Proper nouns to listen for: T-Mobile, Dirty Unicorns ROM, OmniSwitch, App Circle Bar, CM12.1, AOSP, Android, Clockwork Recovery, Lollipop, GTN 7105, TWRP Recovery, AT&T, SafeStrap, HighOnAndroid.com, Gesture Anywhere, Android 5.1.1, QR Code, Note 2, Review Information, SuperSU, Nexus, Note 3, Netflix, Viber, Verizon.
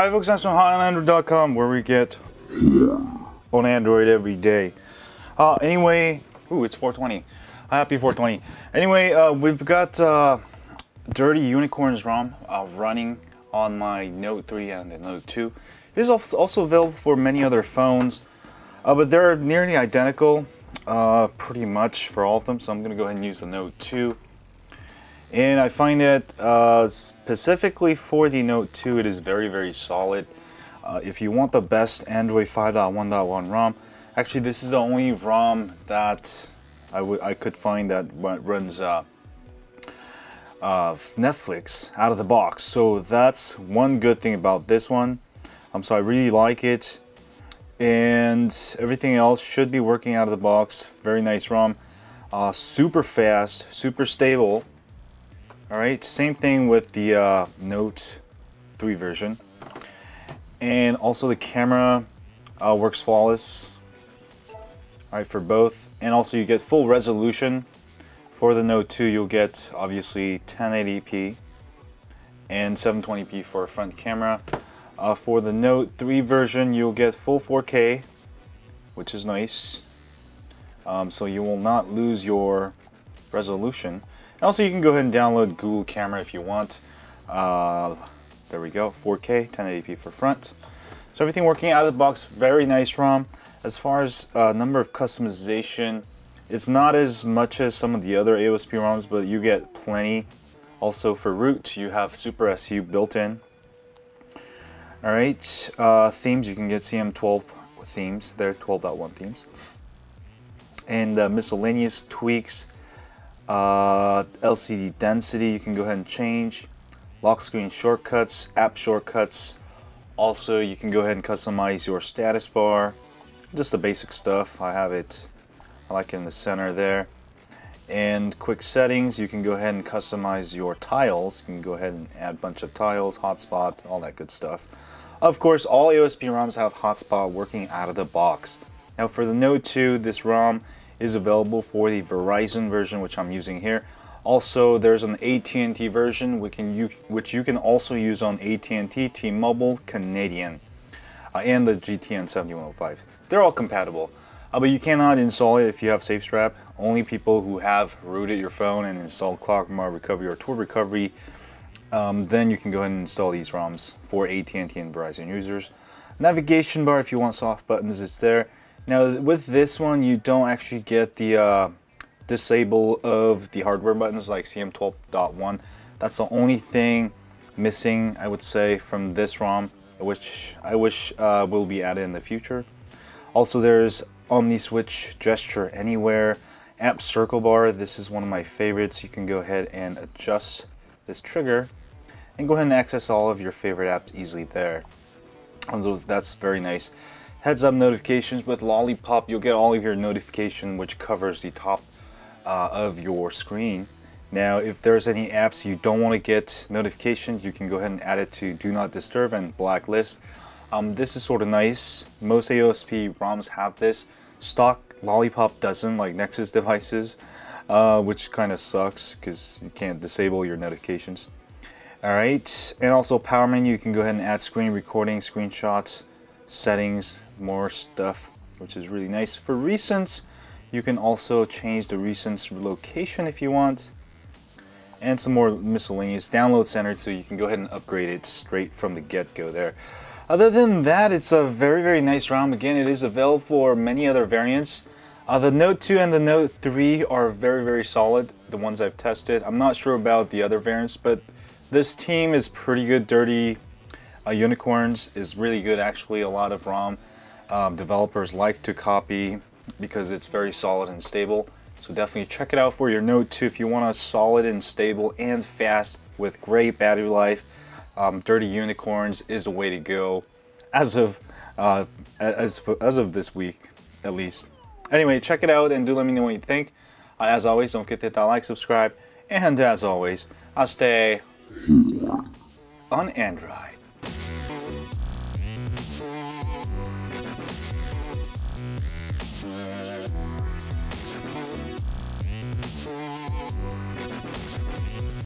Hi folks, I'm from HighOnAndroid.com, where we get on Android every day. Anyway, ooh, it's 420. Happy 420. Anyway, we've got Dirty Unicorns ROM running on my Note 3 and the Note 2. It is also available for many other phones, but they're nearly identical pretty much for all of them, so I'm going to go ahead and use the Note 2. And I find that specifically for the Note 2, it is very, very solid. If you want the best Android 5.1.1 ROM, actually this is the only ROM that I could find that runs Netflix out of the box. So that's one good thing about this one. So I really like it, and everything else should be working out of the box. Very nice ROM, super fast, super stable. All right, same thing with the Note 3 version. And also the camera works flawless, all right, for both. And also you get full resolution. For the Note 2, you'll get obviously 1080p and 720p for a front camera. For the Note 3 version, you'll get full 4K, which is nice. So you will not lose your resolution. Also, you can go ahead and download Google Camera if you want. There we go, 4K, 1080p for front. So everything working out of the box, very nice ROM. As far as number of customization, it's not as much as some of the other AOSP ROMs, but you get plenty. Also for root, you have SuperSU built in. All right, themes, you can get CM12 themes, they're 12.1 themes. And miscellaneous tweaks. LCD density, you can go ahead and change. Lock screen shortcuts, app shortcuts. Also, you can go ahead and customize your status bar. Just the basic stuff. I have it, I like it in the center there. And quick settings, you can go ahead and customize your tiles. You can go ahead and add a bunch of tiles, hotspot, all that good stuff. Of course, all AOSP ROMs have hotspot working out of the box. Now for the Note 2, this ROM is available for the Verizon version, which I'm using here. Also, there's an AT&T version, which you can also use on AT&T, T-Mobile, Canadian, and the GTN 7105. They're all compatible, but you cannot install it if you have SafeStrap. Only people who have rooted your phone and installed Clockwork Recovery or TWRP Recovery, then you can go ahead and install these ROMs for AT&T and Verizon users. Navigation bar, if you want soft buttons, it's there. Now with this one, you don't actually get the disable of the hardware buttons like CM12.1. That's the only thing missing, I would say, from this ROM, which I wish will be added in the future. Also, there's OmniSwitch, Gesture Anywhere, App Circle Bar. This is one of my favorites. You can go ahead and adjust this trigger and go ahead and access all of your favorite apps easily there. So that's very nice. Heads-up notifications with Lollipop, you'll get all of your notification, which covers the top of your screen. Now, if there's any apps you don't want to get notifications, you can go ahead and add it to Do Not Disturb and Blacklist. This is sort of nice. Most AOSP ROMs have this. Stock Lollipop doesn't, like Nexus devices, which kind of sucks because you can't disable your notifications. All right, and also Power Menu, you can go ahead and add screen recording, screenshots, settings, more stuff, which is really nice. For recents, you can also change the recents location if you want, and some more miscellaneous download center, so you can go ahead and upgrade it straight from the get-go there. Other than that, it's a very, very nice ROM. Again, it is available for many other variants. The Note 2 and the Note 3 are very, very solid, the ones I've tested. I'm not sure about the other variants, but this team is pretty good. Dirty Unicorns is really good. Actually, a lot of ROM developers like to copy because it's very solid and stable. So definitely check it out for your Note 2 if you want a solid and stable and fast with great battery life. Dirty Unicorns is the way to go as of this week, at least. Anyway, check it out and do let me know what you think. As always, don't forget to hit that like, subscribe, and as always, I'll stay on Android.